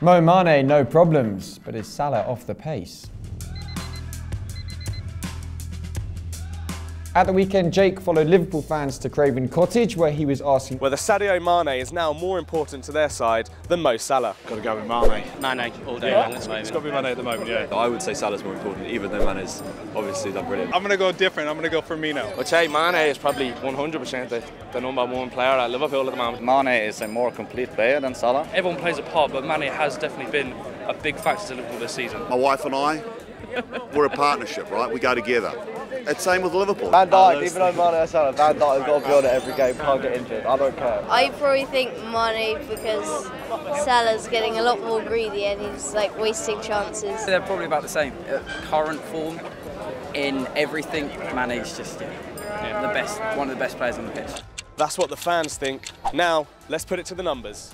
Mo Mane, no problems, but is Salah off the pace? At the weekend, Jake followed Liverpool fans to Craven Cottage, where he was asking whether Sadio Mane is now more important to their side than Mo Salah. Got to go with Mane. Mane all day long at the moment. It's got to be Mane at the moment, yeah. I would say Salah's more important, even though Mane's obviously done brilliant. I'm going to go different. I'm going to go Firmino. I'd say Mane is probably 100% the number one player at Liverpool at the moment. Mane is a more complete player than Salah. Everyone plays a part, but Mane has definitely been a big factor to Liverpool this season. My wife and I, we're a partnership, right? We go together. It's same with Liverpool. Van Dijk, even though Mane has got to be on it every game, can't get injured, I don't care. I probably think Mane because Salah's getting a lot more greedy and he's like wasting chances. They're probably about the same. Current form in everything, Mane's just the best, one of the best players on the pitch. That's what the fans think. Now, let's put it to the numbers.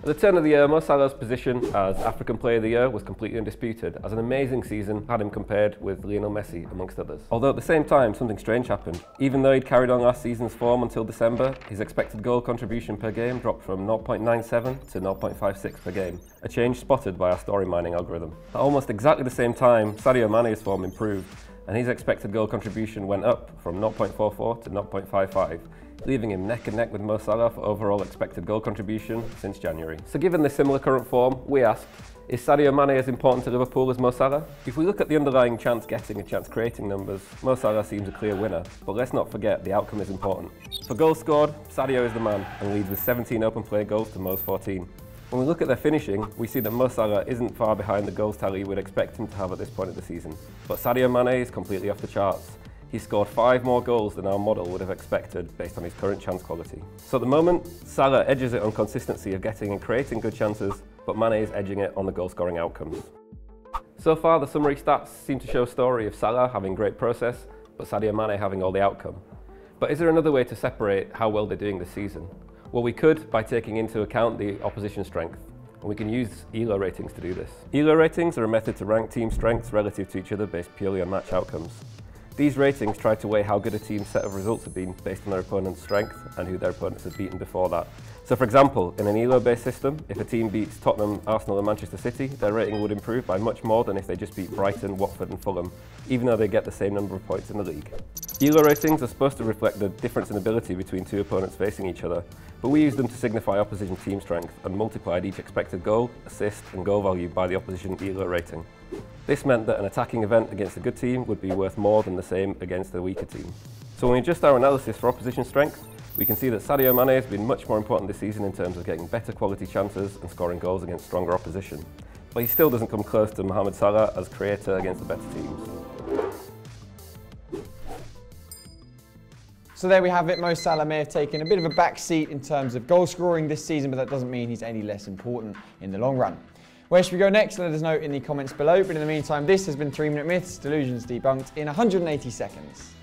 At the turn of the year, Mo Salah's position as African Player of the Year was completely undisputed, as an amazing season had him compared with Lionel Messi, amongst others. Although at the same time, something strange happened. Even though he'd carried on last season's form until December, his expected goal contribution per game dropped from 0.97 to 0.56 per game, a change spotted by our story mining algorithm. At almost exactly the same time, Sadio Mane's form improved, and his expected goal contribution went up from 0.44 to 0.55. leaving him neck and neck with Mo Salah for overall expected goal contribution since January. So given the similar current form, we asked, is Sadio Mane as important to Liverpool as Mo Salah? If we look at the underlying chance getting and chance creating numbers, Mo Salah seems a clear winner, but let's not forget the outcome is important. For goals scored, Sadio is the man and leads with 17 open play goals to Mo's 14. When we look at their finishing, we see that Mo Salah isn't far behind the goals tally we'd expect him to have at this point of the season, but Sadio Mane is completely off the charts. He scored 5 more goals than our model would have expected based on his current chance quality. So at the moment, Salah edges it on consistency of getting and creating good chances, but Mane is edging it on the goal scoring outcomes. So far, the summary stats seem to show a story of Salah having great process, but Sadio Mane having all the outcome. But is there another way to separate how well they're doing this season? Well, we could by taking into account the opposition strength, and we can use ELO ratings to do this. ELO ratings are a method to rank team strengths relative to each other based purely on match outcomes. These ratings try to weigh how good a team's set of results have been based on their opponent's strength and who their opponents have beaten before that. So for example, in an ELO-based system, if a team beats Tottenham, Arsenal and Manchester City, their rating would improve by much more than if they just beat Brighton, Watford and Fulham, even though they get the same number of points in the league. ELO ratings are supposed to reflect the difference in ability between two opponents facing each other, but we use them to signify opposition team strength and multiplied each expected goal, assist and goal value by the opposition ELO rating. This meant that an attacking event against a good team would be worth more than the same against a weaker team. So when we adjust our analysis for opposition strength, we can see that Sadio Mane has been much more important this season in terms of getting better quality chances and scoring goals against stronger opposition. But he still doesn't come close to Mohamed Salah as creator against the better teams. So there we have it. Mo Salah may have taken a bit of a back seat in terms of goal scoring this season, but that doesn't mean he's any less important in the long run. Where should we go next? Let us know in the comments below. But in the meantime, this has been 3 Minute Myths, Delusions Debunked in 180 seconds.